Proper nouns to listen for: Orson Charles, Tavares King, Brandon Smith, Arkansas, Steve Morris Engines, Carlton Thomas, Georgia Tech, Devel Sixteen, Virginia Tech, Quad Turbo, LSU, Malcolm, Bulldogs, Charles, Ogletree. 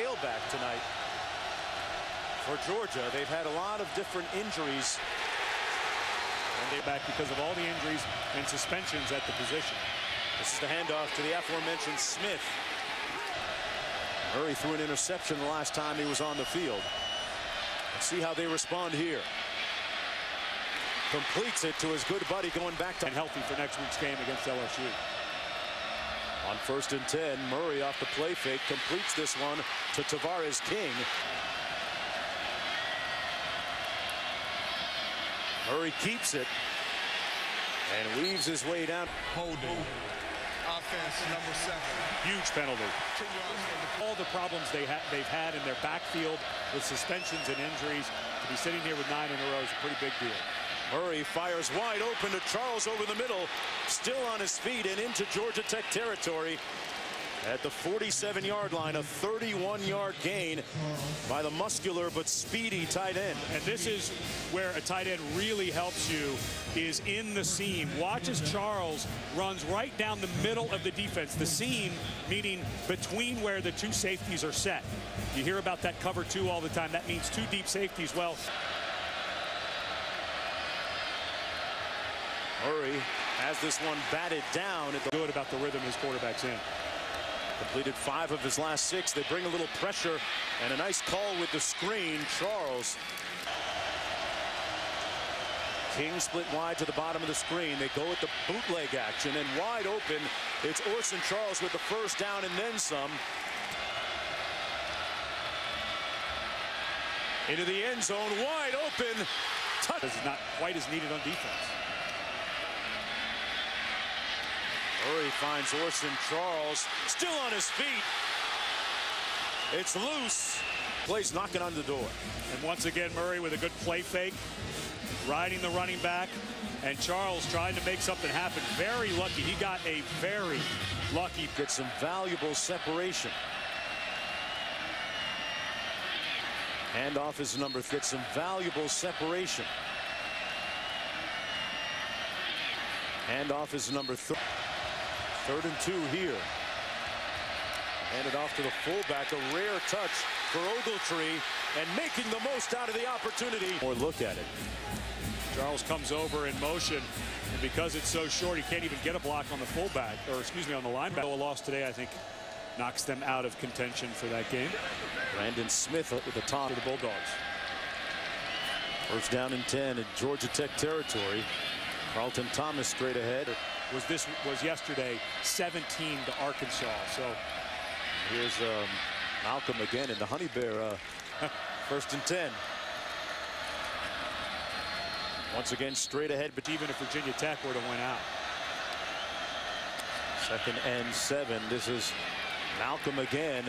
tailback tonight for Georgia. They've had a lot of different injuries. And they're back because of all the injuries and suspensions at the position. This is the handoff to the aforementioned Smith. Murray threw an interception the last time he was on the field. Let's see how they respond here. Completes it to his good buddy going back to and healthy for next week's game against LSU. On 1st and 10, Murray off the play fake completes this one to Tavares King. Murray keeps it and weaves his way down. Holding. Offense number 7. Huge penalty. All the problems they've had in their backfield with suspensions and injuries, to be sitting here with 9 in a row is a pretty big deal. Murray fires wide open to Charles over the middle, still on his feet and into Georgia Tech territory at the 47-yard line. A 31-yard gain by the muscular but speedy tight end. And this is where a tight end really helps you, is in the seam. Watch as Charles runs right down the middle of the defense. The seam meaning between where the two safeties are set. You hear about that cover 2 all the time. That means 2 deep safeties. Well, Murray has this one batted down. It's good about the rhythm his quarterback's in. Completed 5 of his last 6. They bring a little pressure and a nice call with the screen. Charles. King split wide to the bottom of the screen. They go with the bootleg action, and wide open, it's Orson Charles with the first down and then some. Into the end zone, wide open. This is not quite as needed on defense. Murray finds Orson Charles still on his feet. It's loose. Plays knocking on the door. And once again, Murray with a good play fake, riding the running back, and Charles trying to make something happen. Very lucky. He got a very lucky. Gets some valuable separation. Handoff is number. Gets some valuable separation. Handoff is number 3. 3rd and 2 here. Handed off to the fullback. A rare touch for Ogletree, and making the most out of the opportunity. Or look at it. Charles comes over in motion, and because it's so short, he can't even get a block on the fullback, or excuse me, on the linebacker. A loss today, I think, knocks them out of contention for that game. Brandon Smith with the top of the Bulldogs. 1st down and 10 in Georgia Tech territory. Carlton Thomas straight ahead. This was yesterday, 17 to Arkansas. So here's Malcolm again in the honey bear. 1st and 10. Once again straight ahead, but even if Virginia Tech were to win out. 2nd and 7. This is Malcolm again.